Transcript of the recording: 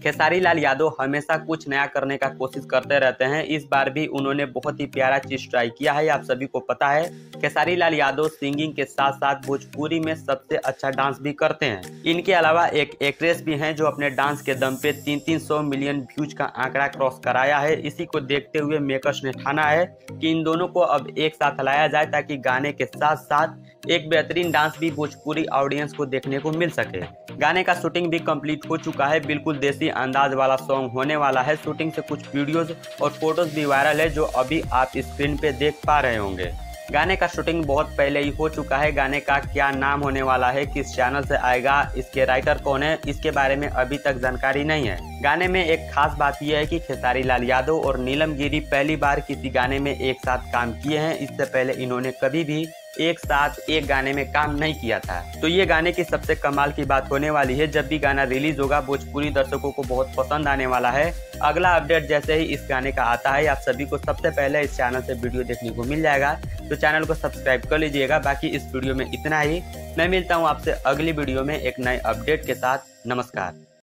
खेसारी लाल यादव हमेशा कुछ नया करने का कोशिश करते रहते हैं। इस बार भी उन्होंने बहुत ही प्यारा चीज ट्राई किया है, आप सभी को पता है। खेसारी लाल यादव सिंगिंग के साथ साथ भोजपुरी में सबसे अच्छा डांस भी करते हैं। इनके अलावा एक एक्ट्रेस भी हैं जो अपने डांस के दम पे 300 मिलियन व्यूज का आंकड़ा क्रॉस कराया है। इसी को देखते हुए मेकर्स ने ठाना है कि इन दोनों को अब एक साथ लाया जाए ताकि गाने के साथ साथ एक बेहतरीन डांस भी भोजपुरी ऑडियंस को देखने को मिल सके। गाने का शूटिंग भी कंप्लीट हो चुका है। बिल्कुल देसी अंदाज वाला सॉन्ग होने वाला है। शूटिंग से कुछ वीडियोस और फोटोज भी वायरल है जो अभी आप स्क्रीन पे देख पा रहे होंगे। गाने का शूटिंग बहुत पहले ही हो चुका है। गाने का क्या नाम होने वाला है, किस चैनल से आएगा, इसके राइटर कौन है, इसके बारे में अभी तक जानकारी नहीं है। गाने में एक खास बात यह है कि खेसारी लाल यादव और नीलम गिरी पहली बार किसी गाने में एक साथ काम किए हैं। इससे पहले इन्होंने कभी भी एक साथ एक गाने में काम नहीं किया था। तो ये गाने की सबसे कमाल की बात होने वाली है। जब भी गाना रिलीज होगा भोजपुरी दर्शकों को बहुत पसंद आने वाला है। अगला अपडेट जैसे ही इस गाने का आता है आप सभी को सबसे पहले इस चैनल से वीडियो देखने को मिल जाएगा। तो चैनल को सब्सक्राइब कर लीजिएगा। बाकी इस वीडियो में इतना ही। मैं मिलता हूँ आपसे अगली वीडियो में एक नए अपडेट के साथ। नमस्कार।